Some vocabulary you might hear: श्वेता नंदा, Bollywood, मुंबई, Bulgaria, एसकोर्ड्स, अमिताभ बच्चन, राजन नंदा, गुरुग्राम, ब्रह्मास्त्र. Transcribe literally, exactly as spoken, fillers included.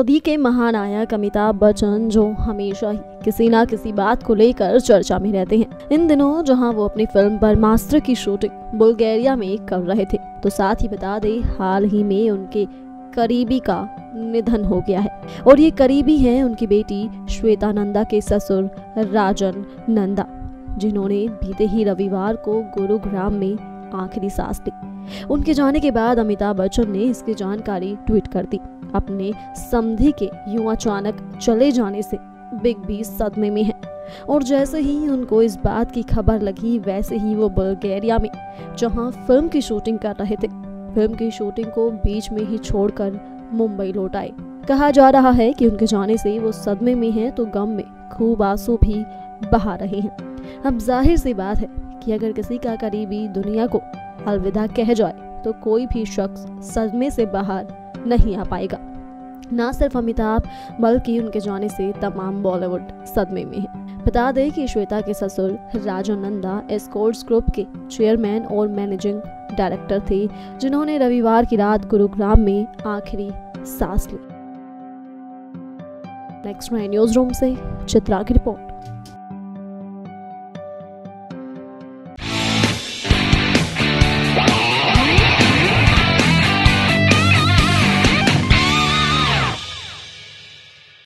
सदी के महानायक अमिताभ बच्चन जो हमेशा ही किसी ना किसी बात को लेकर चर्चा में रहते हैं। इन दिनों जहां वो अपनी फिल्म ब्रह्मास्त्र की शूटिंग बुल्गारिया में कर रहे थे, तो साथ ही बता दें हाल ही में उनके करीबी का निधन हो गया है। और ये करीबी हैं उनकी बेटी श्वेता नंदा के ससुर राजन नंदा, जिन्होंने बीते ही रविवार को गुरुग्राम में आखिरी सांस ली। उनके जाने के बाद अमिताभ बच्चन ने इसकी जानकारी ट्वीट कर दी। अपने समधी के यूं अचानक चले जाने से बिग बी सदमे में है, और जैसे ही उनको इस बात की खबर लगी वैसे ही वो बुल्गारिया में जहां फिल्म की शूटिंग कर रहे थे, फिल्म की शूटिंग को बीच में ही छोड़कर मुंबई लौट आए। कहा जा रहा है कि उनके जाने से वो सदमे में हैं, तो गम में खूब आंसू भी बहा रहे हैं। अब जाहिर सी बात है कि अगर किसी का करीबी दुनिया को अलविदा कह जाए तो कोई भी शख्स सदमे से बाहर नहीं आ पाएगा। ना सिर्फ अमिताभ बल्कि उनके जाने से तमाम बॉलीवुड सदमे में है। बता दें कि श्वेता के ससुर राजन नंदा एसकोर्ड्स ग्रुप के चेयरमैन और मैनेजिंग डायरेक्टर थे, जिन्होंने रविवार की रात गुरुग्राम में आखिरी सांस ली। नेक्स्ट न्यूज रूम से चित्रा की रिपोर्ट।